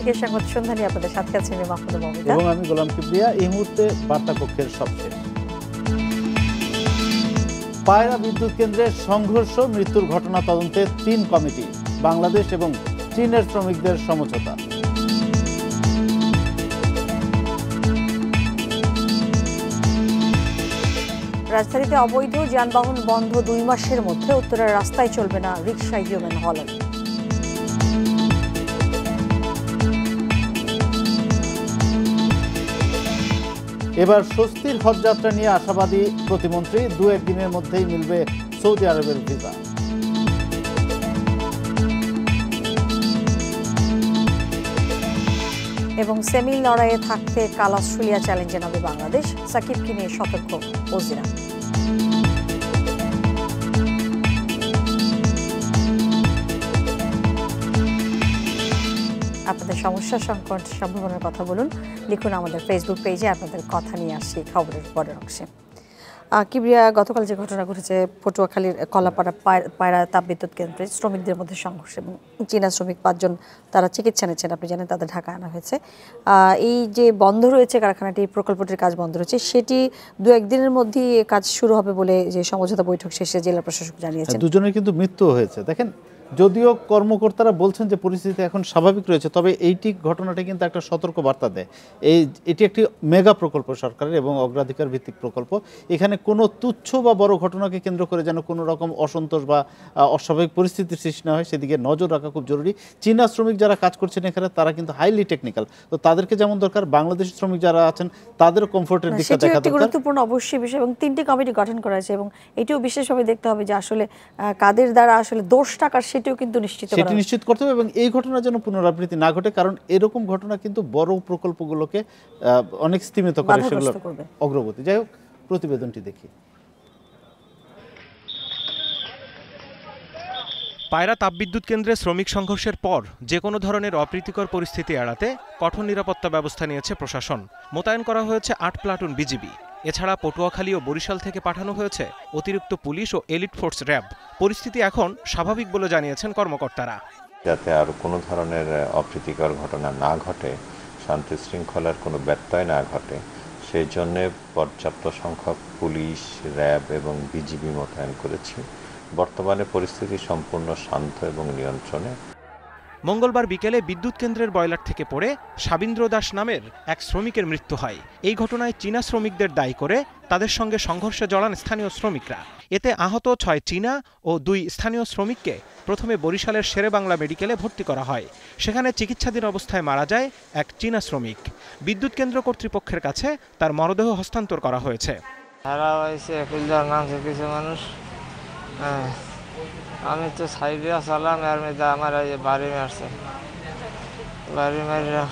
পায়রা বিদ্যুৎ কেন্দ্রে সংঘর্ষ মৃত্যুর ঘটনা তদন্তে তিন কমিটি, বাংলাদেশ এবং চীনের শ্রমিকদের সমঝোতা। রাজধানীতে অবৈধ যানবাহন বন্ধ 2 মাসের মধ্যে, উত্তরের রাস্তায় চলবে না রিকশা হিউম্যান হলার। এবার স্বস্তির হজযাত্রা নিয়ে আশাবাদী প্রতিমন্ত্রী, 2-1 দিনের মধ্যেই মিলবে সৌদি আরবের ভিসা। এবং সেমি লড়াইয়ে থাকতে কাল অস্ট্রেলিয়া চ্যালেঞ্জে নামবে বাংলাদেশ, সাকিবকে নিয়ে সতর্ক ওজিরা। আপনাদের সমস্যা সংকট সম্ভাবনার কথা বলুন, লিখুন আমাদের ফেসবুক পেজে। আপনাদের কথা নিয়ে আসছি খবরের পরের অংশে। কিবরিয়া, গতকাল যে ঘটনা ঘটেছে পটুয়াখালীর কলাপাড়া পায়রা তাপবিদ্যুৎ কেন্দ্রে শ্রমিকদের মধ্যে সংঘর্ষ এবং চীনা শ্রমিক 5 জন তারা চিকিৎসা নিচ্ছেন, আপনি জানেন তাদের ঢাকা আনা হয়েছে। এই যে বন্ধ রয়েছে কারখানাটি, প্রকল্পটির কাজ বন্ধ রয়েছে, সেটি 2-1 দিনের মধ্যেই কাজ শুরু হবে বলে যে সমঝোতা বৈঠক শেষে জেলা প্রশাসক জানিয়েছেন। 2 জনের কিন্তু মৃত্যু হয়েছে। দেখেন, যদিও কর্মকর্তারা বলছেন যে পরিস্থিতি এখন স্বাভাবিক রয়েছে, তবে এইটি ঘটনাটি কিন্তু একটা সতর্ক বার্তা দেয়। এটি একটি মেগা প্রকল্প সরকারের এবং অগ্রাধিকার ভিত্তিক প্রকল্প। এখানে কোনো তুচ্ছ বা বড় ঘটনাকে কেন্দ্র করে যেন কোনো রকম অসন্তোষ বা অস্বাভাবিক পরিস্থিতির সৃষ্টি না হয়, সেদিকে নজর রাখা খুব জরুরি। চীনা শ্রমিক যারা কাজ করছেন এখানে, তারা কিন্তু হাইলি টেকনিক্যাল, তো তাদেরকে যেমন দরকার, বাংলাদেশি শ্রমিক যারা আছেন তাদের কমফোর্টের দিকটা দেখা দরকার। গুরুত্বপূর্ণ অবশ্যই বিষয়, এবং 3টি কমিটি গঠন করা হয়েছে এবং এটিও বিশেষভাবে দেখতে হবে যে আসলে কাদের দ্বারা আসলে দোষটা কার, সেটি নিশ্চিত করতে হবে এবং এই ঘটনা যেন পুনরাবৃত্তি না ঘটে, কারণ এরকম ঘটনা কিন্তু বড় প্রকল্পগুলোকে অনেক স্তিমিত করে সেগুলোর অগ্রগতি। যাই হোক, প্রতিবেদনটি দেখি। পায়রা তাপবিদ্যুৎ কেন্দ্রে শ্রমিক সংঘর্ষের পর যে কোনো ধরনের অপ্রীতিকর পরিস্থিতি এড়াতে কঠোর নিরাপত্তা ব্যবস্থা নিয়েছে প্রশাসন। মোতায়েন করা হয়েছে 8 প্লাটুন বিজিবি। এছাড়া পটুয়াখালী ও বরিশাল থেকে পাঠানো হয়েছে অতিরিক্ত পুলিশ ও এলিট ফোর্স র্যাব। পরিস্থিতি এখন স্বাভাবিক বলে জানিয়েছেন কর্মকর্তারা। যাতে আর কোনো ধরনের অপ্রীতিকর ঘটনা না ঘটে, শান্তি শৃঙ্খলার কোনো ব্যত্যয় না ঘটে, সেই জন্য পর্যাপ্ত সংখ্যক পুলিশ, র্যাব এবং বিজিবি মোতায়েন করেছি। বর্তমানে পরিস্থিতি সম্পূর্ণ শান্ত এবং নিয়ন্ত্রণে। মঙ্গলবার বিকেলে বিদ্যুৎ কেন্দ্রের বয়লার থেকে পড়ে শাবীন্দ্র দাস নামের এক শ্রমিকের মৃত্যু হয়। এই ঘটনায় চীনা শ্রমিকদের দায়ী করে তাদের সঙ্গে সংঘর্ষে জড়ান স্থানীয় শ্রমিকরা। এতে আহত 6 চীনা ও 2 স্থানীয় শ্রমিককে প্রথমে বরিশালের শেরেবাংলা মেডিকেলে ভর্তি করা হয়। সেখানে চিকিৎসাধীন অবস্থায় মারা যায় এক চীনা শ্রমিক। বিদ্যুৎ কেন্দ্র কর্তৃপক্ষের কাছে তার মরদেহ হস্তান্তর করা হয়েছে। আমি তো সাইডে আসলাম, আর মেয়েটা আমার বাড়ি মারছে, বাড়ি মারা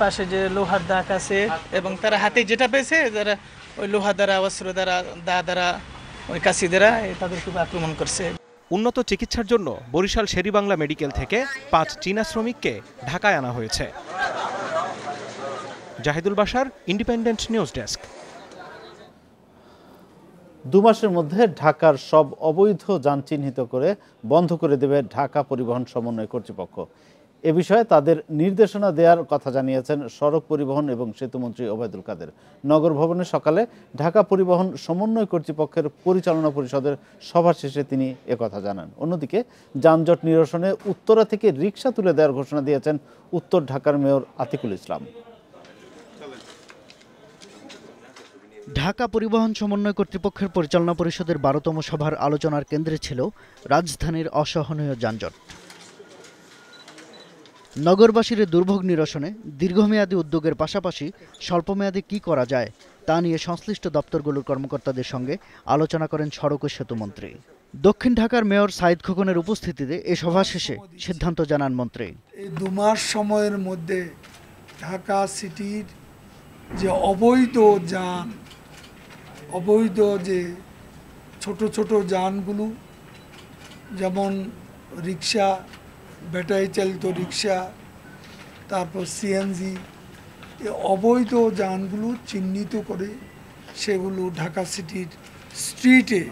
পাশে যে লোহার দাগ আছে এবং তারা হাতে যেটা পেয়েছে, যারা ওই লোহা দ্বারা, অস্ত্র দ্বারা, দা দ্বারা, ওই কাশি দ্বারা তাদের খুব আক্রমণ করছে। উন্নত চিকিৎসার জন্য বরিশাল শেরিবাংলা মেডিকেল থেকে 5 চীনা শ্রমিককে ঢাকায় আনা হয়েছে। Zahidul Bashar, independent news desk. 2 মাসের মধ্যে ঢাকার সব অবৈধ যান চিহ্নিত করে বন্ধ করে দেবে ঢাকা পরিবহন সমন্বয় কর্তৃপক্ষ। এ বিষয়ে তাদের নির্দেশনা দেওয়ার কথা জানিয়েছেন সড়ক পরিবহন এবং সেতুমন্ত্রী ওবায়দুল কাদের। নগর ভবনে সকালে ঢাকা পরিবহন সমন্বয় কর্তৃপক্ষের পরিচালনা পরিষদের সভা শেষে তিনি একথা জানান। অন্যদিকে যানজট নিরসনে উত্তরা থেকে রিক্সা তুলে দেওয়ার ঘোষণা দিয়েছেন উত্তর ঢাকার মেয়র আতিকুল ইসলাম। ঢাকা পরিবহন সমন্বয় কর্তৃপক্ষের পরিচালনা পরিষদের 12তম সভার আলোচনার কেন্দ্রে ছিল রাজধানীর অসহনীয় যানজট। নগরবাসীর দুর্ভোগ নিরসনে দীর্ঘমেয়াদী উদ্যোগের পাশাপাশি স্বল্পমেয়াদী কী করা যায় তা নিয়ে সংশ্লিষ্ট দপ্তরগুলোর কর্মকর্তাদের সঙ্গে আলোচনা করেন সড়ক ও সেতুমন্ত্রী। দক্ষিণ ঢাকার মেয়র সাঈদ খোকনের উপস্থিতিতে এ সভা শেষে সিদ্ধান্ত জানান মন্ত্রী। এই 2 মাস সময়ের মধ্যে ঢাকা সিটির যে অবৈধ যে ছোট যানগুলো, যেমন রিক্সা, ব্যাটারি চালিত রিক্সা, তারপর সিএনজি, এই অবৈধ যানগুলো চিহ্নিত করে সেগুলো ঢাকা সিটির স্ট্রিটে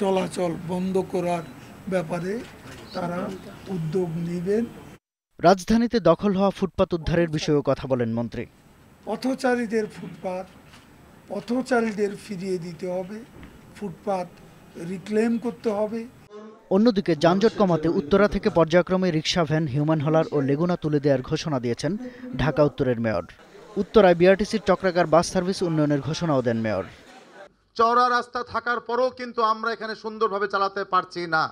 চলাচল বন্ধ করার ব্যাপারে তারা উদ্যোগ নেবেন। রাজধানীতে দখল হওয়া ফুটপাত উদ্ধারের বিষয়েও কথা বলেন মন্ত্রী। পথচারীদের ফুটপাত পথচারীদের ফিরিয়ে দিতে হবে, ফুটপাত রিক্লেম করতে হবে। অন্যদিকে যানজট কমাতে উত্তরা থেকে পর্যায়ক্রমে রিক্সা ভ্যান, হিউম্যান হলার ও লেগুনা তুলে দেওয়ার ঘোষণা দিয়েছেন ঢাকা উত্তরের মেয়র। উত্তরায় বিআরটিসির চক্রাকার বাস সার্ভিস উন্নয়নের ঘোষণাও দেন মেয়র। চওড়া রাস্তা থাকার পরেও কিন্তু আমরা এখানে সুন্দরভাবে চালাতে পারছি না,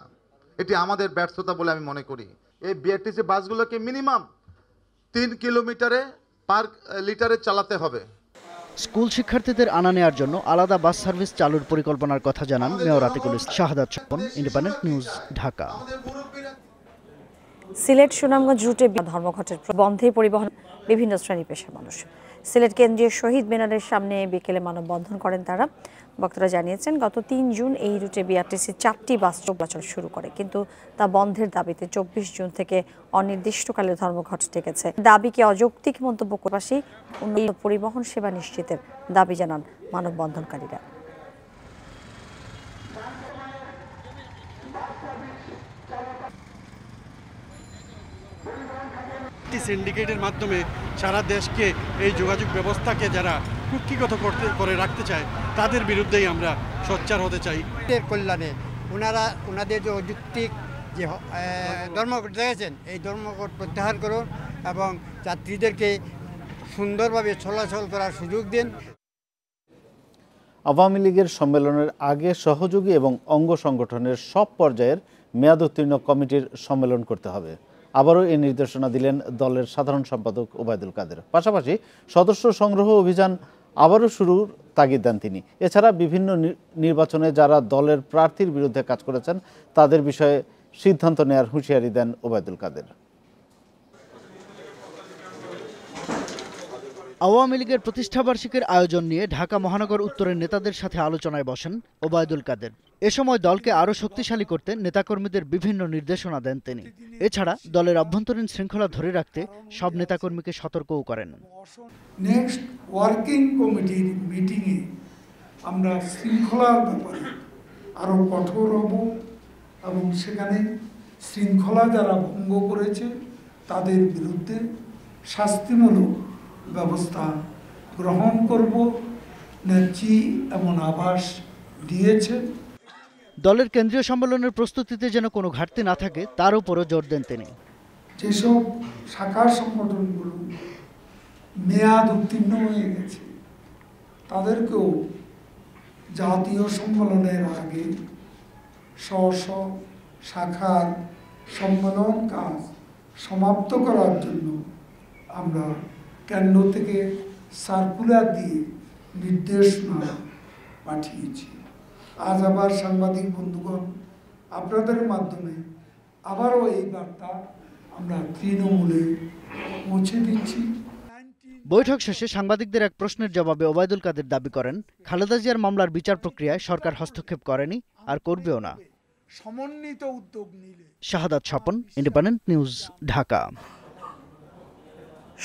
এটি আমাদের ব্যর্থতা বলে আমি মনে করি। এই বিআরটিসি বাসগুলোকে মিনিমাম ৩ কিলোমিটারে পার লিটারে চালাতে হবে। স্কুল শিক্ষার্থীদের আনা নেওয়ার জন্য আলাদা বাস সার্ভিস চালুর পরিকল্পনার কথা জানান mayor Atiqul Islam. Shahadat Swapan, independent news, Dhaka. Sylhet Sunamganj রুটে ধর্মঘটের বন্ধে পরিবহন বিভিন্ন শ্রেণী পেশার মানুষ। সিলেট কেন্দ্রীয় শহীদ মিনারের সামনে বিকেলে মানববন্ধন করেন তারা। বক্তারা জানিয়েছেন, গত ৩ জুন এই রুটে বিআরটিসি ৪টি বাস চলাচল শুরু করে, কিন্তু তা বন্ধের দাবিতে ২৪ জুন থেকে অনির্দিষ্টকালে ধর্মঘট ডেকেছে। দাবিকে অযৌক্তিক মন্তব্য করাসি উন্নত পরিবহন সেবা নিশ্চিতের দাবি জানান মানববন্ধনকারীরা। সিন্ডিকেটের মাধ্যমে সারা দেশকে এই যোগাযোগ ব্যবস্থাকে যারা কুক্ষিগত করতে করে রাখতে চায় তাদের বিরুদ্ধেই আমরা সোচ্চার হতে চাই। এর কল্যাণে ওনারা ওনাদের যে অযৌক্তিক যে ধর্মঘট দেখেছেন এই ধর্মঘট প্রত্যাহার করুন এবং যাত্রীদেরকে সুন্দরভাবে চলাচল করার সুযোগ দিন। আওয়ামী লীগের সম্মেলনের আগে সহযোগী এবং অঙ্গ সংগঠনের সব পর্যায়ের মেয়াদ উত্তীর্ণ কমিটির সম্মেলন করতে হবে। আবারও এই নির্দেশনা দিলেন দলের সাধারণ সম্পাদক ওবায়দুল কাদের। পাশাপাশি সদস্য সংগ্রহ অভিযান আবারও শুরুর তাগিদ দেন তিনি। এছাড়া বিভিন্ন নির্বাচনে যারা দলের প্রার্থীর বিরুদ্ধে কাজ করেছেন তাদের বিষয়ে সিদ্ধান্ত নেওয়ার হুঁশিয়ারি দেন ওবায়দুল কাদের। আওয়ামী লীগের প্রতিষ্ঠাবার্ষিকীর আয়োজন নিয়ে ঢাকা মহানগর উত্তরের নেতাদের সাথে আলোচনায় বসেন ওবায়দুল কাদের। এ সময় দলকে আরও শক্তিশালী করতে নেতাকর্মীদের বিভিন্ন নির্দেশনা দেন তিনি। এছাড়া দলের অভ্যন্তরীণ শৃঙ্খলা ধরে রাখতে সব নেতাকর্মীকে সতর্কও করেন। নেক্সট ওয়ার্কিং কমিটির মিটিংয়ে আমরা শৃঙ্খলার ব্যাপারে আরও কঠোর হব এবং সেখানে শৃঙ্খলা যারা ভঙ্গ করেছে তাদের বিরুদ্ধে শাস্তিমূলক ব্যবস্থা গ্রহণ করব, নেত্রী এমন আভাস দিয়েছে। দলের কেন্দ্রীয় সম্মেলনের প্রস্তুতিতে যেন কোনো ঘাটতি না থাকে তার উপরও জোর দেন তিনি। যেসব শাখা সংগঠনগুলো মেয়াদ উত্তীর্ণ হয়ে গেছে তাদেরকেও জাতীয় সম্মেলনের আগে স্ব স্ব শাখার সম্মেলন কাজ সমাপ্ত করার জন্য আমরা কেন্দ্র থেকে সার্কুলার দিয়ে নির্দেশনা পাঠিয়েছি। আজ আবার সাংবাদিক বন্ধুগণ আপনাদের মাধ্যমে আবারও এই বার্তা আমরা তৃণমূলে পৌঁছে দিচ্ছি। বৈঠক শেষে সাংবাদিকদের এক প্রশ্নের জবাবে ওবায়দুল কাদের দাবি করেন, খালেদা জিয়ার মামলার বিচার প্রক্রিয়ায় সরকার হস্তক্ষেপ করেনি আর করবেও না। সমন্বিত উদ্যোগ নিলে। Shahadat Swapan, independent news, Dhaka.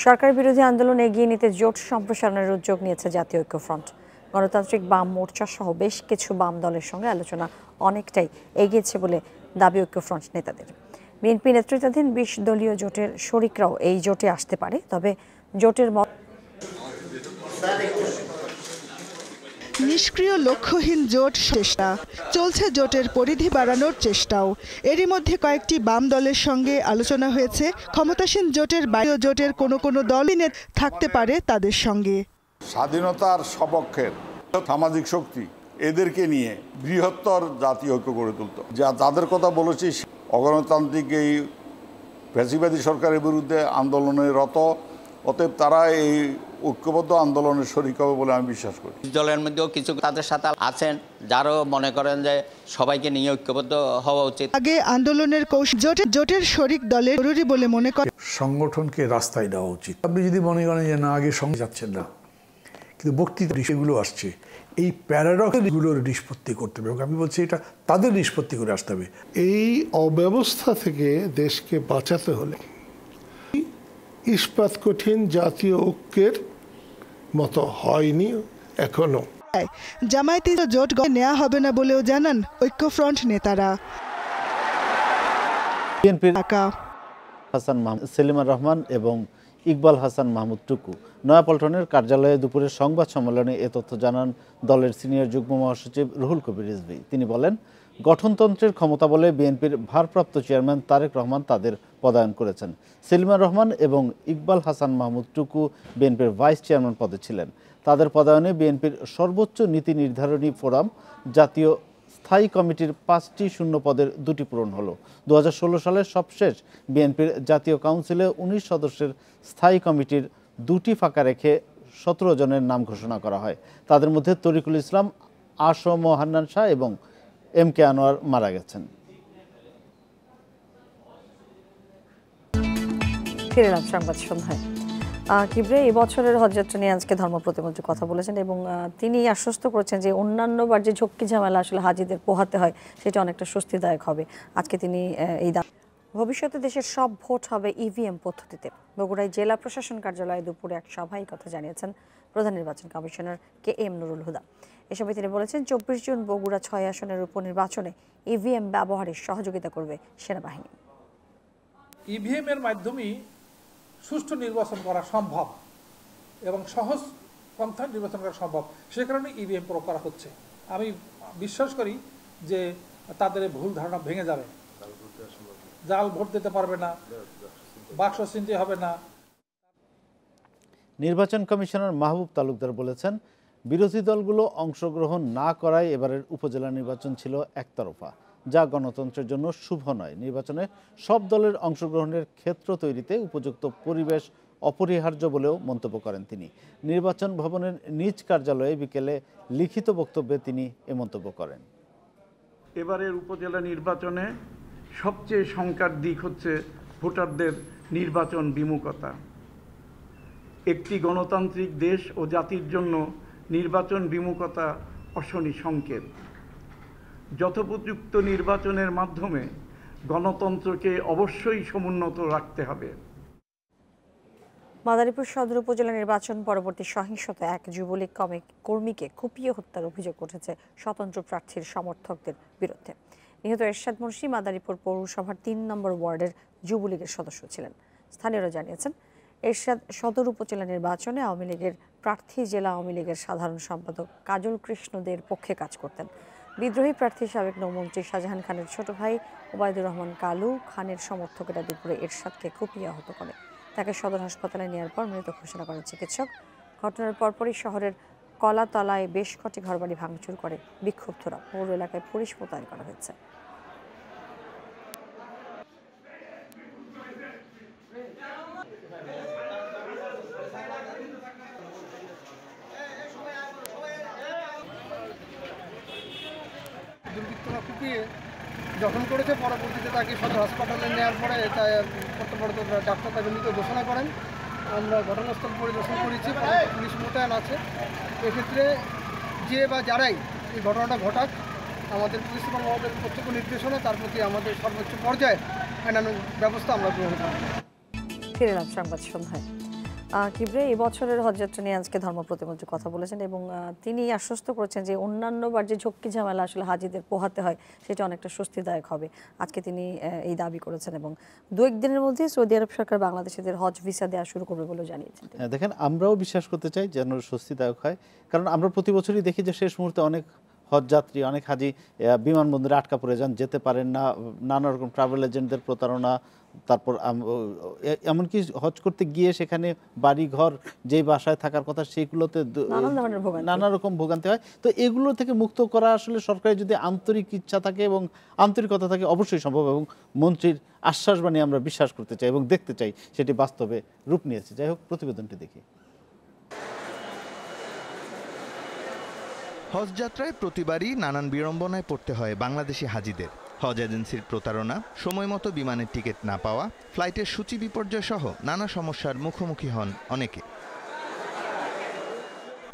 সরকার বিরোধী আন্দোলন এগিয়ে নিতে জোট সম্প্রসারণের উদ্যোগ নিয়েছে জাতীয় ঐক্যফ্রন্ট। গণতান্ত্রিক বাম মোর্চা সহ বেশ কিছু বাম দলের সঙ্গে আলোচনা অনেকটাই এগিয়েছে বলে দাবি ঐক্যফ্রন্ট নেতাদের। বিএনপি নেতৃত্বাধীন 20 দলীয় জোটের শরিকরাও এই জোটে আসতে পারে, তবে জোটের নিষ্ক্রিয় লক্ষ্যহীন জোট চেষ্টা চলছে, জোটের পরিধি বাড়ানোর চেষ্টাও। এরই মধ্যে কয়েকটি বাম দলের সঙ্গে আলোচনা হয়েছে, ক্ষমতাসীন জোটের বাইরেও জোটের কোনো দলই থাকতে পারে তাদের সঙ্গে। স্বাধীনতার সপক্ষের সামাজিক শক্তি এদেরকে নিয়ে বৃহত্তর জাতীয় ঐক্য গড়ে তুলতে, যা তাদের কথা বলেছি অগণতান্ত্রিক এই ফ্যাসিবাদী সরকারের বিরুদ্ধে আন্দোলনে রত। অতএব তারা এই ঐক্যবদ্ধ আন্দোলনের শরিক হবে বলে আমি বিশ্বাস করি। দলের মধ্যেও কিছু তাদের সাথে আছেন যারাও মনে করেন যে সবাইকে নিয়ে ঐক্যবদ্ধ হওয়া উচিত। আগে আন্দোলনের কৌশল জোটের শরিক দলের জরুরি বলে মনে করেন, সংগঠনকে রাস্তায় দেওয়া উচিত। আপনি যদি মনে করেন যে না আগে সঙ্গে যাচ্ছেন না কিন্তু বক্তৃতা বিষয়গুলো আসছে, এই প্যারাডক্সগুলোর নিষ্পত্তি করতে হবে। আমি বলছি এটা তাদের নিষ্পত্তি করে আসতে হবে। এই অব্যবস্থা থেকে দেশকে বাঁচাতে হলে ইস্পাত কঠিন জাতীয় ঐক্যের মতো হয়নি এখনো। জামায়াতি জোট নেওয়া হবে না বলেও জানান ঐক্যফ্রন্ট নেতারা। হাসান সেলিমুর রহমান এবং ইকবাল হাসান মাহমুদ টুকু নয়াপল্টনের কার্যালয়ে দুপুরে সংবাদ সম্মেলনে এ তথ্য জানান দলের সিনিয়র যুগ্ম মহাসচিব রুহুল কবির রিজভী। তিনি বলেন, গঠনতন্ত্রের ক্ষমতা বলে বিএনপির ভারপ্রাপ্ত চেয়ারম্যান তারেক রহমান তাদের পদায়ন করেছেন। সেলিমুর রহমান এবং ইকবাল হাসান মাহমুদ টুকু বিএনপির ভাইস চেয়ারম্যান পদে ছিলেন। তাদের পদায়নে বিএনপির সর্বোচ্চ নীতি নির্ধারণী ফোরাম জাতীয় স্থায়ী কমিটির ৫টি শূন্য পদের ২টি পূরণ হলো। ২০১৬ সালে সবশেষ বিএনপির জাতীয় কাউন্সিলে ১৯ সদস্যের স্থায়ী কমিটির ২টি ফাঁকা রেখে ১৭ জনের নাম ঘোষণা করা হয়। তাদের মধ্যে তরিকুল ইসলাম, আসম হান্নান শাহ এবং এম কে আনোয়ার মারা গেছেন। কিবরে এই বছরের হজযাত্রা নিয়ে আজকে ধর্ম প্রতিমন্ত্রী কথা বলেছেন এবং তিনি আশ্বস্ত করেছেন যে অন্যান্যবার যে ঝক্কি ঝামেলা আসলে হাজিদের পোহাতে হয় সেটা অনেকটা স্বস্তিদায়ক হবে। আজকে তিনি এই ভবিষ্যতে দেশের সব ভোট হবে ইভিএম পদ্ধতিতে। বগুড়ায় জেলা প্রশাসন কার্যালয়ে দুপুরে এক সভায় কথা জানিয়েছেন প্রধান নির্বাচন commissioner K M Nurul Huda. এ সময় তিনি বলেছেন, ২৪ জুন বগুড়া ৬ আসনের উপনির্বাচনে ইভিএম ব্যবহারে সহযোগিতা করবে সেনাবাহিনী। ইভিএম এর মাধ্যমে সুষ্ঠু নির্বাচন করা সম্ভব এবং সহজ পন্থায় নির্বাচন করা সম্ভব, সে কারণে ইভিএম প্রয়োগ করা হচ্ছে। আমি বিশ্বাস করি যে তাদের ভুল ধারণা ভেঙে যাবে, জাল ভোট দিতে পারবে না, বাক্স ছিনতাই হবে না। নির্বাচন কমিশনার মাহবুব তালুকদার বলেছেন, বিরোধী দলগুলো অংশগ্রহণ না করায় এবারের উপজেলা নির্বাচন ছিল একতরফা, যা গণতন্ত্রের জন্য শুভ নয়। নির্বাচনে সব দলের অংশগ্রহণের ক্ষেত্র তৈরিতে উপযুক্ত পরিবেশ অপরিহার্য বলেও মন্তব্য করেন তিনি। নির্বাচন ভবনের নিজ কার্যালয়ে বিকেলে লিখিত বক্তব্যে তিনি এ মন্তব্য করেন। এবারের উপজেলা নির্বাচনে সবচেয়ে শঙ্কার দিক হচ্ছে ভোটারদের নির্বাচন বিমুখতা। একটি গণতান্ত্রিক দেশ ও জাতির জন্য নির্বাচন বিমুখতা অশনি সংকেত। যথোপযুক্ত নির্বাচনের মাধ্যমে গণতন্ত্রকে অবশ্যই সমুন্নত রাখতে হবে। মাদারীপুর সদর উপজেলা নির্বাচন পরবর্তী সহিংসতা এক যুবলীগ কর্মীকে কুপিয়ে হত্যার অভিযোগ উঠেছে স্বতন্ত্র প্রার্থীর সমর্থকদের বিরুদ্ধে। নিহত এরশাদ মুন্সি মাদারীপুর পৌরসভার ৩ নম্বর ওয়ার্ডের যুবলীগের সদস্য ছিলেন। স্থানীয়রা জানিয়েছেন, এরশাদ সদর উপজেলা নির্বাচনে আওয়ামী লীগের প্রার্থী জেলা আওয়ামী লীগের সাধারণ সম্পাদক কাজল কৃষ্ণদের পক্ষে কাজ করতেন। বিদ্রোহী প্রার্থী সাবেক নৌমন্ত্রী শাহজাহান খানের ছোট ভাই ওবায়দুর রহমান কালু খানের সমর্থকেরা দুপুরে এরশাদকে কুপিয়ে আহত করে। তাকে সদর হাসপাতালে নেওয়ার পর মৃত ঘোষণা করেন চিকিৎসক। ঘটনার পরপরই শহরের কলাতলায় বেশ কটি ঘরবাড়ি ভাঙচুর করে বিক্ষুব্ধরা। পৌর এলাকায় পুলিশ মোতায়েন করা হয়েছে। দুর্বৃত্তরা কুপিয়ে যখন করেছে, পরবর্তীতে তাকে সদর হাসপাতালে নেওয়ার পরে কর্তব্যরত ডাক্তার তাকে মৃত ঘোষণা করেন। আমরা ঘটনাস্থল পরিদর্শন করেছি, পুলিশ মোতায়েন আছে। এক্ষেত্রে যে বা যারাই এই ঘটনাটা ঘটাক, আমাদের পুলিশ কর্মকর্তাদের প্রত্যক্ষ নির্দেশনা, তার প্রতি আমাদের সর্বোচ্চ পর্যায়ে আইনানুগ ব্যবস্থা আমরা গ্রহণ করব। ফিরলাম সংবাদ সন্ধ্যায়। কিবরে এই বছরের হজযাত্রা নিয়ে আজকে ধর্ম প্রতিমন্ত্রী কথা বলেছেন এবং তিনি আশ্বস্ত করেছেন যে অন্যান্যবার যে ঝক্কি ঝামেলা আসলে হাজিদের পোহাতে হয় সেটা অনেকটা স্বস্তিদায়ক হবে। আজকে তিনি এই দাবি করেছেন এবং ২-১ দিনের মধ্যে সৌদি আরব সরকার বাংলাদেশিদের হজ ভিসা দেওয়া শুরু করবে বলে জানিয়েছেন। দেখেন, আমরাও বিশ্বাস করতে চাই যেন স্বস্তিদায়ক হয়, কারণ আমরা প্রতি বছরই দেখি যে শেষ মুহূর্তে অনেক হজযাত্রী, অনেক হাজি বিমানবন্দরে আটকা পড়ে যান, যেতে পারেন না, নানা রকম ট্রাভেল এজেন্টদের প্রতারণা, তারপর এমনকি হজ করতে গিয়ে সেখানে বাড়ি ঘর, যেই বাসায় থাকার কথা সেইগুলোতে নানা রকম ভোগান্তি হয়। তো এগুলো থেকে মুক্ত করা আসলে সরকারের যদি আন্তরিক ইচ্ছা থাকে এবং আন্তরিকতা থাকে অবশ্যই সম্ভব, এবং মন্ত্রীর আশ্বাস বাণী আমরা বিশ্বাস করতে চাই এবং দেখতে চাই সেটি বাস্তবে রূপ নিয়েছে। যাই হোক, প্রতিবেদনটি দেখি। হজযাত্রায় প্রতিবারই নানান বিড়ম্বনায় পড়তে হয় বাংলাদেশি হাজিদের। হজ এজেন্সির প্রতারণা, সময় মতো বিমানের টিকিট না পাওয়া, ফ্লাইটের সূচি বিপর্যয় সহ নানা সমস্যার মুখোমুখি হন অনেকে।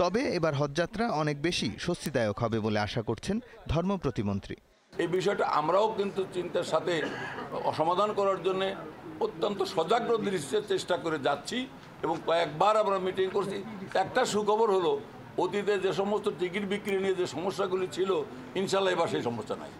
তবে এবার হজযাত্রা অনেক বেশি স্বস্তিদায়ক হবে বলে আশা করছেন ধর্ম প্রতিমন্ত্রী। এই বিষয়টা আমরাও কিন্তু চিন্তার সাথে সমাধান করার জন্য অত্যন্ত সজাগ দৃষ্টির চেষ্টা করে যাচ্ছি এবং কয়েকবার আমরা মিটিং করছি। একটা সুখবর হলো, অতীতে যে সমস্ত টিকিট বিক্রি নিয়ে যে সমস্যাগুলি ছিল, ইনশাল্লাহ এবার সেই সমস্যা নাই।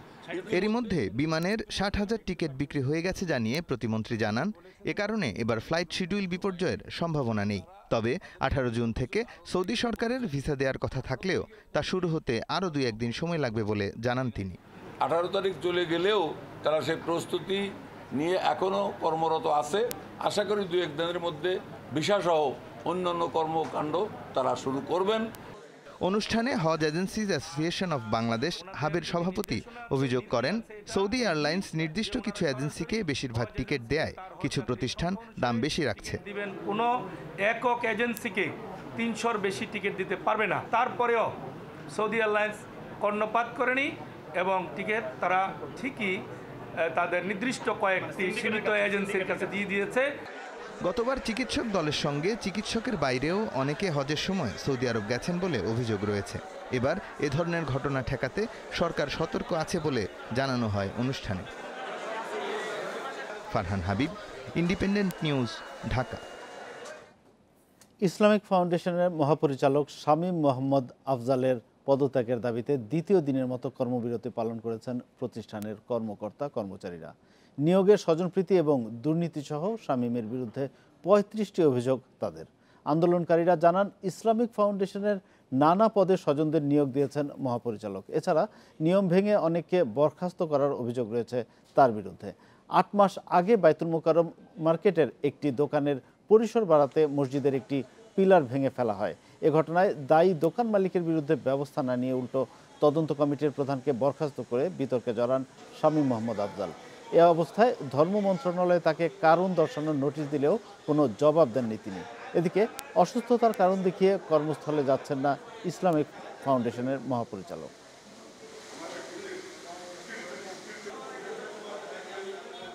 এরই মধ্যে বিমানের ৬০,০০০ টিকিট বিক্রি হয়ে গেছে জানিয়ে প্রতিমন্ত্রী জানান এ কারণে এবার ফ্লাইট শিডিউল বিপর্যয়ের সম্ভাবনা নেই। তবে ১৮ জুন থেকে সৌদি সরকারের ভিসা দেওয়ার কথা থাকলেও তা শুরু হতে আরও ২-১ দিন সময় লাগবে বলে জানান তিনি। ১৮ তারিখ চলে গেলেও তারা সেই প্রস্তুতি নিয়ে এখনও কর্মরত আছে। আশা করি ২-১ দিনের মধ্যে ভিসাসহ অন্যান্য কর্মকাণ্ড তারা শুরু করবেন। অনুষ্ঠানে হজ এজেন্সিজ অ্যাসোসিয়েশন অব বাংলাদেশ হাবের সভাপতি অভিযোগ করেন, সৌদি এয়ারলাইন্স নির্দিষ্ট কিছু এজেন্সিকে বেশিরভাগ টিকিট দেয়, কিছু প্রতিষ্ঠান দাম বেশি রাখছে। কোনো একক এজেন্সিকে ৩০০-র বেশি টিকিট দিতে পারবে না, তারপরেও সৌদি এয়ারলাইন্স কর্ণপাত করেনি এবং টিকিট তারা ঠিকই তাদের নির্দিষ্ট কয়েকটি সীমিত এজেন্সির কাছে দিয়ে দিয়েছে। গতবার চিকিৎসক দলের সঙ্গে চিকিৎসকের বাইরেও অনেকে হজের সময় সৌদি আরব গেছেন বলে অভিযোগ রয়েছে। এবার এ ধরনের ঘটনা ঠেকাতে সরকার সতর্ক আছে বলে জানানো হয় অনুষ্ঠানে। Farhan Habib, independent news, Dhaka. Islamic ফাউন্ডেশনের মহাপরিচালক শামীম মোহাম্মদ আফজালের পদত্যাগের দাবিতে দ্বিতীয় দিনের মতো কর্মবিরতি পালন করেছেন প্রতিষ্ঠানের কর্মকর্তা কর্মচারীরা। নিয়োগের স্বজনপ্রীতি এবং দুর্নীতিসহ শামীমের বিরুদ্ধে ৩৫টি অভিযোগ তাদের। আন্দোলনকারীরা জানান, ইসলামিক ফাউন্ডেশনের নানা পদে স্বজনদের নিয়োগ দিয়েছেন মহাপরিচালক। এছাড়া নিয়ম ভেঙে অনেককে বরখাস্ত করার অভিযোগ রয়েছে তার বিরুদ্ধে। ৮ মাস আগে বাইতুল মোকাররম মার্কেটের একটি দোকানের পরিসর বাড়াতে মসজিদের একটি পিলার ভেঙে ফেলা হয়। এ ঘটনায় দায়ী দোকান মালিকের বিরুদ্ধে ব্যবস্থা না নিয়ে উল্টো তদন্ত কমিটির প্রধানকে বরখাস্ত করে বিতর্কে জড়ান শামীম মোহাম্মদ আফজাল। এ অবস্থায় ধর্ম মন্ত্রণালয়ে তাকে কারণ দর্শানোর নোটিশ দিলেও কোনো জবাব দেননি তিনি। এদিকে অসুস্থতার কারণ দেখিয়ে কর্মস্থলে যাচ্ছেন না ইসলামিক ফাউন্ডেশনের মহাপরিচালক।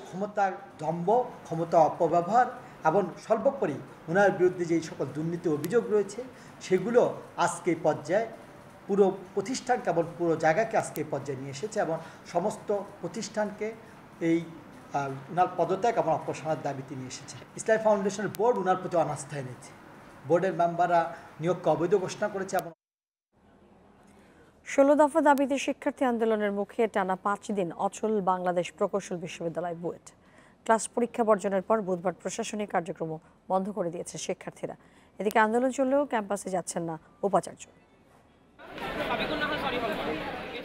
ক্ষমতার দম্ভ, ক্ষমতা অপব্যবহার এবং সর্বোপরি ওনার বিরুদ্ধে যে সকল দুর্নীতি অভিযোগ রয়েছে সেগুলো আজকে পর্যায়ে পুরো প্রতিষ্ঠান, কেবল পুরো জায়গাকে আজকে পর্যায়ে নিয়ে এসেছে এবং সমস্ত প্রতিষ্ঠানকে এই উনার পদত্যাগ এবং অপসারণের দাবিতে নিয়ে এসেছে। ইসলামিক ফাউন্ডেশনের বোর্ড উনার প্রতি অনাস্থা এনেছে, বোর্ডের মেম্বাররা নিয়োগকে অবৈধ ঘোষণা করেছে। ১৬ দফা দাবিতে শিক্ষার্থী আন্দোলনের মুখে টানা ৫ দিন অচল বাংলাদেশ প্রকৌশল বিশ্ববিদ্যালয় বুয়েট। ক্লাস পরীক্ষা বর্জনের পর বুধবার প্রশাসনিক কার্যক্রম বন্ধ করে দিয়েছে শিক্ষার্থীরা। এদিকে আন্দোলন চললেও ক্যাম্পাসে যাচ্ছেন না উপাচার্য।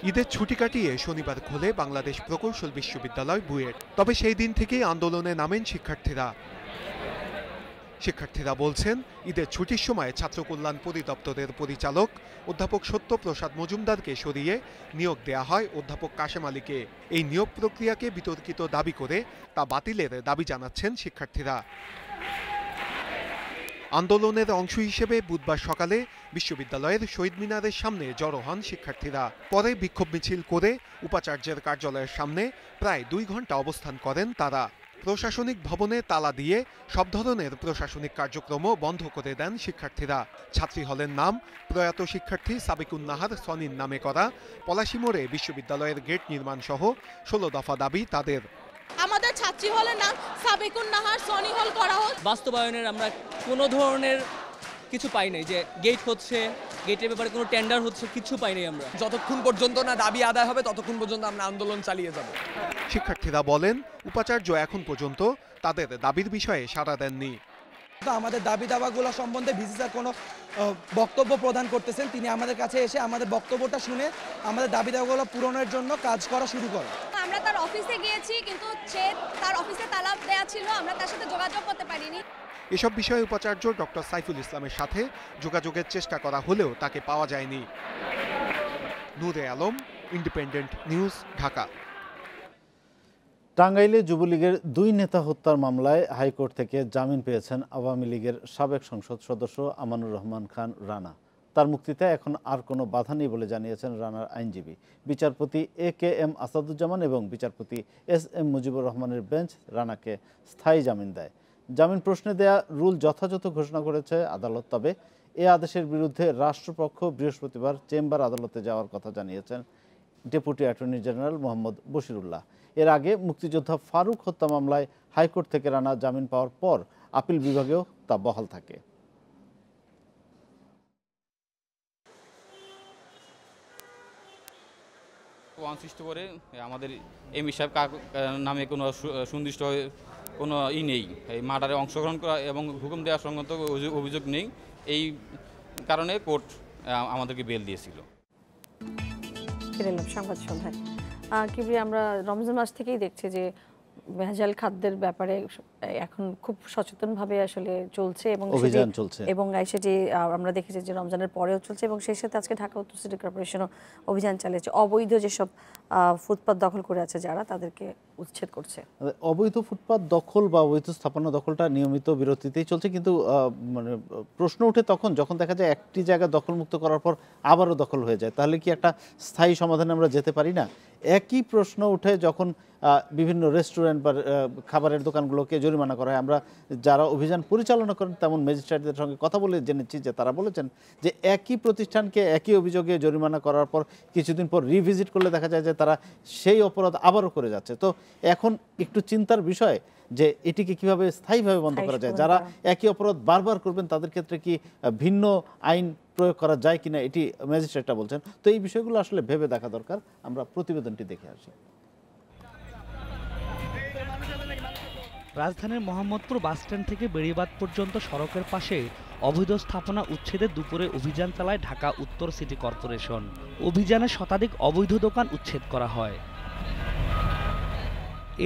ঈদের ছুটি কাটিয়ে শনিবার খোলে বাংলাদেশ প্রকৌশল বিশ্ববিদ্যালয় বুয়েট। তবে সেই দিন থেকেই আন্দোলনে নামেন শিক্ষার্থীরা। শিক্ষার্থীরা বলছেন, ঈদের ছুটির সময় ছাত্র কল্যাণ পরিদপ্তরের পরিচালক অধ্যাপক সত্যপ্রসাদ মজুমদারকে সরিয়ে নিয়োগ দেয়া হয় অধ্যাপক কাশেম আলীকে। এই নিয়োগ প্রক্রিয়াকে বিতর্কিত দাবি করে তা বাতিলের দাবি জানাচ্ছেন শিক্ষার্থীরা। আন্দোলনের অংশ হিসেবে বুধবার সকালে বিশ্ববিদ্যালয়ের শহীদ মিনারের সামনে জড়ো হন শিক্ষার্থীরা। পরে বিক্ষোভ মিছিল করে উপাচার্যের কার্যালয়ের সামনে প্রায় ২ ঘণ্টা অবস্থান করেন তারা। প্রশাসনিক ভবনে তালা দিয়ে সব ধরনের প্রশাসনিক কার্যক্রমও বন্ধ করে দেন শিক্ষার্থীরা। ছাত্রী হলের নাম প্রয়াত শিক্ষার্থী সাবিকুন্নাহার সনির নামে করা পলাশী মোড়ে বিশ্ববিদ্যালয়ের গেট নির্মাণ সহ ১৬ দফা দাবি তাদের। আমাদের ছাত্রী হলের নাম সাবিকুন্নাহার সনি হল করা হোক। বাস্তবায়নের আমরা কোনো ধরনের কিছু পাই নাই, যে গেট হচ্ছে, গেটের ব্যাপারে কোনো টেন্ডার হচ্ছে, কিছু পাই নাই আমরা। যতক্ষণ পর্যন্ত না দাবি আদায় হবে ততক্ষণ পর্যন্ত আমরা আন্দোলন চালিয়ে যাব। শিক্ষার্থীরা বলেন, উপাচার্য এখন পর্যন্ত তাদের দাবির বিষয়ে সাড়া দেননি। আমাদের দাবি দাওয়াগুলো সম্বন্ধে ভিসি স্যার কোনো বক্তব্য প্রদান করতেছেন। তিনি আমাদের কাছে এসে আমাদের বক্তব্যটা শুনে আমাদের দাবি দাওয়াগুলো পূরণের জন্য কাজ করা শুরু করে। আমরা তার অফিসে গিয়েছি, কিন্তু সে তার অফিসে তালা দেয়া ছিল, আমরা তার সাথে যোগাযোগ করতে পারিনি। এসব বিষয়ে উপাচার্য ডক্টর সাইফুল ইসলামের সাথে যোগাযোগের চেষ্টা করা হলেও তাকে পাওয়া যায়নি। Noore Alam, independent news, Dhaka. টাঙ্গাইলে যুবলীগের 2 নেতা হত্যার মামলায় হাইকোর্ট থেকে জামিন পেয়েছেন আওয়ামী লীগের সাবেক সংসদ সদস্য আমানুর রহমান খান রানা। তার মুক্তিতে এখন আর কোনো বাধা নেই বলে জানিয়েছেন রানার আইনজীবী। বিচারপতি এ.কে.এম. আসাদুজ্জামান এবং বিচারপতি এস.এম. মুজিবুর রহমানের বেঞ্চ রানাকে স্থায়ী জামিন দেয়। জামিন প্রশ্নে দেয়া রুল যথাযথ ঘোষণা করেছে আদালত। তবে এ আদেশের বিরুদ্ধে রাষ্ট্রপক্ষ বৃহস্পতিবার চেম্বার আদালতে যাওয়ার কথা জানিয়েছেন deputy attorney general Mohammad Bashirullah. এর আগে মুক্তিযোদ্ধা ফারুক হত্যা মামলায় হাইকোর্ট থেকে রানা জামিন পাওয়ার পর আপিল বিভাগেও তা বহাল থাকে। সংশ্লিষ্ট করে আমাদের এমপি সাহেব নামে কোনো সুনির্দিষ্ট কোনো ই নেই, এই মার্ডারে অংশগ্রহণ করা এবং হুকুম দেওয়া সংক্রান্ত অভিযোগ নেই, এই কারণে কোর্ট আমাদেরকে বেল দিয়েছিল। সংবাদ সন্ধ্যায় কিবরিয়া, আমরা রমজান মাস থেকেই দেখছি যে ভেজাল খাদ্যের ব্যাপারে এখন খুব সচেতনভাবে আসলে চলছে এবং অভিযান চলছে এবং সেটি আমরা দেখেছি যে রমজানের পরেও চলছে এবং সেই সাথে আজকে ঢাকা উত্তর সিটি কর্পোরেশনও অভিযান চালিয়েছে। অবৈধ যেসব ফুটপাত দখল করে আছে যারা, তাদেরকে উচ্ছেদ করছে। অবৈধ ফুটপাত দখল বা অবৈধ স্থাপনা দখলটা নিয়মিত বিরতিতেই চলছে, কিন্তু মানে প্রশ্ন উঠে তখন যখন দেখা যায় একটি জায়গা দখলমুক্ত করার পর আবারও দখল হয়ে যায়, তাহলে কি একটা স্থায়ী সমাধানে আমরা যেতে পারি না? একই প্রশ্ন উঠে যখন বিভিন্ন রেস্টুরেন্ট বা খাবারের দোকানগুলোকে জরিমানা করা হয়। আমরা যারা অভিযান পরিচালনা করেন তেমন ম্যাজিস্ট্রেটদের সঙ্গে কথা বলে জেনেছি যে তারা বলেছেন যে একই প্রতিষ্ঠানকে একই অভিযোগে জরিমানা করার পর কিছুদিন পর রিভিজিট করলে দেখা যায় যে তারা সেই অপরাধ আবারও করে যাচ্ছে। তো এখন একটু চিন্তার বিষয় যে এটিকে কিভাবে স্থায়ীভাবে বন্ধ করা যায়। যারা একই অপরাধ বারবার করবেন তাদের ক্ষেত্রে কি ভিন্ন আইন প্রয়োগ করা যায় কিনা, এটি ম্যাজিস্ট্রেটরা বলছেন। তো এই বিষয়গুলো আসলে ভেবে দেখা দরকার। আমরা প্রতিবেদনটি দেখে আসি। রাজধানীর মোহাম্মদপুর বাসস্ট্যান্ড থেকে বেড়িবাঁধ পর্যন্ত সড়কের পাশে অবৈধ স্থাপনা উচ্ছেদে দুপুরে অভিযান চালায় ঢাকা উত্তর সিটি কর্পোরেশন। অভিযানে শতাধিক অবৈধ দোকান উচ্ছেদ করা হয়।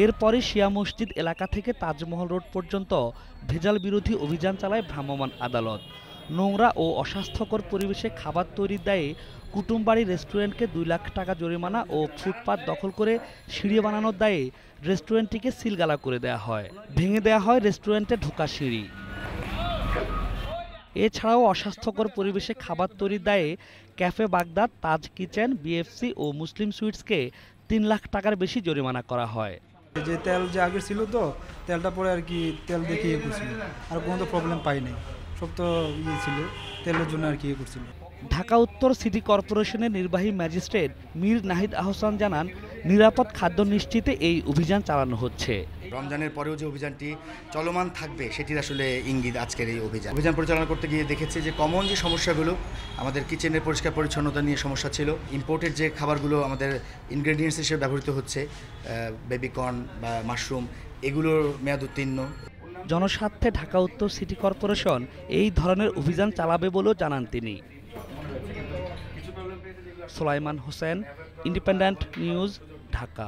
এরপরে শিয়া মসজিদ এলাকা থেকে তাজমহল রোড পর্যন্ত ভেজাল বিরোধী অভিযান চালায় ভ্রাম্যমাণ আদালত। নোংরা ও অস্বাস্থ্যকর পরিবেশে খাবার তৈরির দায়ে কুটুমবাড়ি রেস্টুরেন্টকে 2 লাখ টাকা জরিমানা ও ফুটপাত দখল করে সিঁড়ি বানানোর দায়ে রেস্টুরেন্টটিকে সিলগালা করে দেয়া হয়। ভেঙে দেয়া হয় রেস্টুরেন্টে ঢোকা সিঁড়ি। এছাড়াও অস্বাস্থ্যকর পরিবেশে খাবার তৈরির দায়ে cafe Baghdad, Taj kitchen, BFC ও মুসলিম সুইটসকে 3 লাখ টাকার বেশি জরিমানা করা হয়। যে তেল যে আগে ছিল, তো তেলটা পরে আর কি তেল দেখিয়ে আর কোনো তো প্রবলেম পাইনি, সব তো ইয়ে ছিল তেলের জন্য আর কি করছিল। ঢাকা উত্তর সিটি কর্পোরেশনের নির্বাহী ম্যাজিস্ট্রেট মীর নাহিদ আহসান জানান, নিরাপদ খাদ্য নিশ্চিতে এই অভিযান চালানো হচ্ছে। রমজানের পরেও যে অভিযানটি চলমান থাকবে সেটির আসলে ইঙ্গিত আজকের এই অভিযান। অভিযান পরিচালনা করতে গিয়ে দেখেছে যে কমন যে সমস্যাগুলো, আমাদের কিচেনের পরিষ্কার পরিচ্ছন্নতা নিয়ে সমস্যা ছিল, ইম্পোর্টেড যে খাবারগুলো আমাদের ইনগ্রেডিয়েন্টস হিসেবে ব্যবহৃত হচ্ছে, বেবিকর্ন বা মাশরুম, এগুলোর মেয়াদ উত্তীর্ণ। জনস্বার্থে ঢাকা উত্তর সিটি কর্পোরেশন এই ধরনের অভিযান চালাবে বলেও জানান তিনি। Sulaiman Hossain, independent news, Dhaka.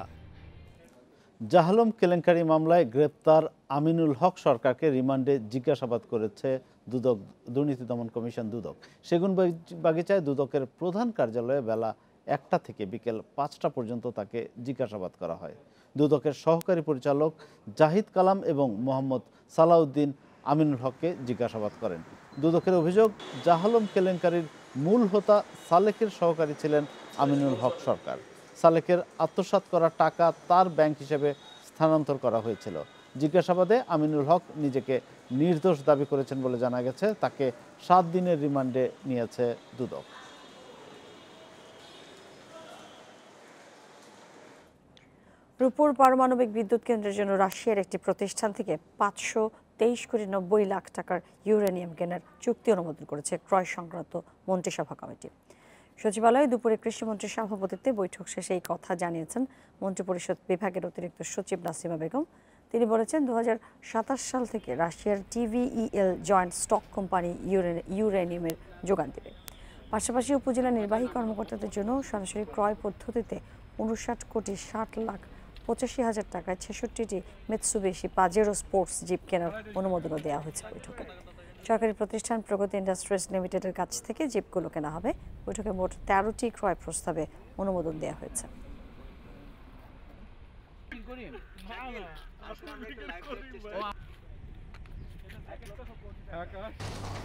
জাহালম কেলেঙ্কারি মামলায় গ্রেপ্তার আমিনুল হক সরকারকে রিমান্ডে জিজ্ঞাসাবাদ করেছে দুদক, দুর্নীতি দমন কমিশন দুদক। সেগুনবাগিচায় দুদকের প্রধান কার্যালয়ে বেলা 1টা থেকে বিকেল 5টা পর্যন্ত তাকে জিজ্ঞাসাবাদ করা হয়। দুদকের সহকারী পরিচালক জাহিদ কালাম এবং মোহাম্মদ সালাউদ্দিন আমিনুল হককে জিজ্ঞাসাবাদ করেন। দুদকের অভিযোগ, জাহালম কেলেঙ্কারির মূল হোতা সালেকের সহকারী ছিলেন আমিনুল হক সরকার। সালেকের আত্মসাৎ করা টাকা তার ব্যাংক হিসেবে স্থানান্তর করা হয়েছিল। জিজ্ঞাসাবাদে আমিনুল হক নিজেকে নির্দোষ দাবি করেছেন বলে জানা গেছে। তাকে 7 দিনের রিমান্ডে নিয়েছে দুদক। রূপুর পারমাণবিক বিদ্যুৎ কেন্দ্রের জন্য রাশিয়ার একটি প্রতিষ্ঠান থেকে 523 কোটি 90 লাখ টাকার ইউরেনিয়াম কেনার চুক্তি অনুমোদন করেছে ক্রয় সংক্রান্ত মন্ত্রিসভা কমিটি। সচিবালয়ে দুপুরে কৃষিমন্ত্রীর সভাপতিত্বে বৈঠক শেষে এই কথা জানিয়েছেন মন্ত্রিপরিষদ বিভাগের অতিরিক্ত সচিব নাসিমা বেগম। তিনি বলেছেন, 2027 সাল থেকে রাশিয়ার TVEL জয়েন্ট স্টক কোম্পানি ইউরেনিয়ামের যোগান দেবে। পাশাপাশি উপজেলা নির্বাহী কর্মকর্তাদের জন্য সরাসরি ক্রয় পদ্ধতিতে 59 কোটি 60 লাখ 85 হাজার টাকায় 66টি মিৎসুবিশি পাজেরো স্পোর্টস জিপ কেনার অনুমোদনও দেওয়া হয়েছে বৈঠকে। সরকারি প্রতিষ্ঠান প্রগতি ইন্ডাস্ট্রিজ লিমিটেডের কাছ থেকে জিপগুলো কেনা হবে। বৈঠকে মোট 13টি ক্রয় প্রস্তাবে অনুমোদন দেওয়া হয়েছে।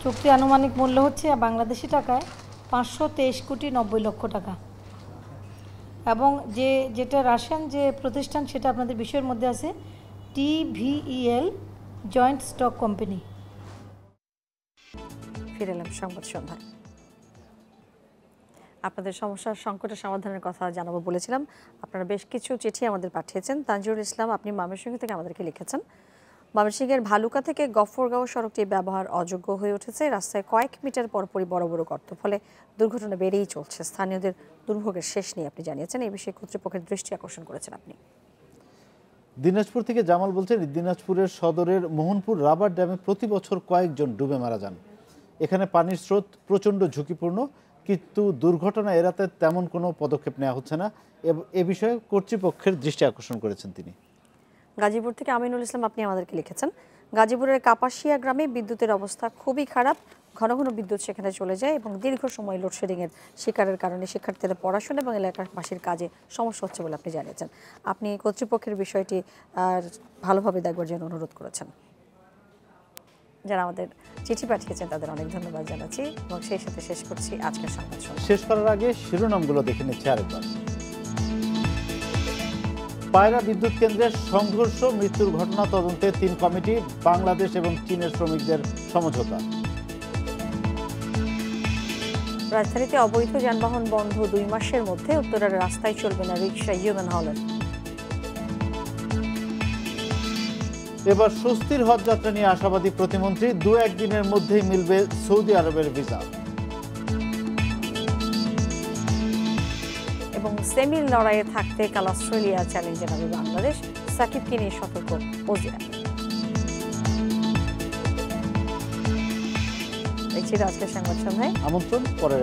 চুক্তি আনুমানিক মূল্য হচ্ছে বাংলাদেশি টাকায় 523 কোটি 90 লক্ষ টাকা এবং যেটা রাশিয়ান যে প্রতিষ্ঠান সেটা আপনাদের বিষয়ের মধ্যে আছে TVEL জয়েন্ট স্টক কোম্পানি। ফিরে এলাম সংবাদ সন্ধ্যায়। আপনাদের সমস্যার সংকটের সমাধানের কথা জানাবো বলেছিলাম। আপনারা বেশ কিছু চিঠি আমাদের পাঠিয়েছেন। তানজিরুল ইসলাম, আপনি মামের সঙ্গে থেকে আমাদেরকে লিখেছেন, ময়মনসিংহের ভালুকা থেকে গফরগাঁও সড়কটি ব্যবহার অযোগ্য হয়ে উঠেছে। রাস্তায় কয়েক মিটার পরপরই বড় বড় গর্ত, ফলে দুর্ঘটনা বেড়েই চলছে। স্থানীয়দের দুর্ভোগের শেষ নেই আপনি জানিয়েছেন, এই বিষয়ে কর্তৃপক্ষের দৃষ্টি আকর্ষণ করেছেন আপনি। দিনাজপুর থেকে জামাল বলছেন, দিনাজপুরের সদরের মোহনপুর রাবার ড্যামে প্রতি বছর কয়েকজন ডুবে মারা যান। এখানে পানির স্রোত প্রচণ্ড ঝুঁকিপূর্ণ, কিন্তু দুর্ঘটনা এড়াতে তেমন কোনো পদক্ষেপ নেওয়া হচ্ছে না। এ বিষয়ে কর্তৃপক্ষের দৃষ্টি আকর্ষণ করেছেন তিনি। গাজীপুর থেকে আমিনুল ইসলাম আপনি আমাদেরকে লিখেছেন, গাজীপুরের কাপাসিয়া গ্রামে বিদ্যুতের অবস্থা খুবই খারাপ। ঘন ঘন বিদ্যুৎ সেখানে চলে যায় এবং দীর্ঘ সময় লোডশেডিংয়ের শিকারের কারণে শিক্ষার্থীদের পড়াশোনা এবং এলাকাবাসীর কাজে সমস্যা হচ্ছে বলে আপনি জানিয়েছেন। আপনি কর্তৃপক্ষের বিষয়টি ভালোভাবে দেখবার জন্য অনুরোধ করেছেন। যারা আমাদের চিঠি পাঠিয়েছেন তাদের অনেক ধন্যবাদ জানাচ্ছি এবং সেই সাথে শেষ করছি আজকের সংবাদ। শেষ করার আগে শিরোনামগুলো দেখে নিচ্ছি আরেকবার। পায়রা বিদ্যুৎ কেন্দ্রের সংঘর্ষ মৃত্যুর ঘটনা তদন্তে 3 কমিটি, বাংলাদেশ এবং চীনের শ্রমিকদের সমঝোতা। রাজধানীতে অবৈধ যানবাহন বন্ধ, 2 মাসের মধ্যে উত্তরার রাস্তায় চলবে না রিক্সা, হিউম্যান হলার। এবার স্বস্তির হজ যাত্রা নিয়ে আশাবাদী প্রতিমন্ত্রী, 2-1 দিনের মধ্যেই মিলবে সৌদি আরবের ভিসা। এবং সেমির লড়াইয়ে থাকতে কাল অস্ট্রেলিয়া চ্যালেঞ্জে নামে বাংলাদেশ, সাকিবকে নিয়ে সতর্ক ওজিরা। এই ছিল আজকের সংবাদ সন্ধ্যায়। আমন্ত্রণ পরে।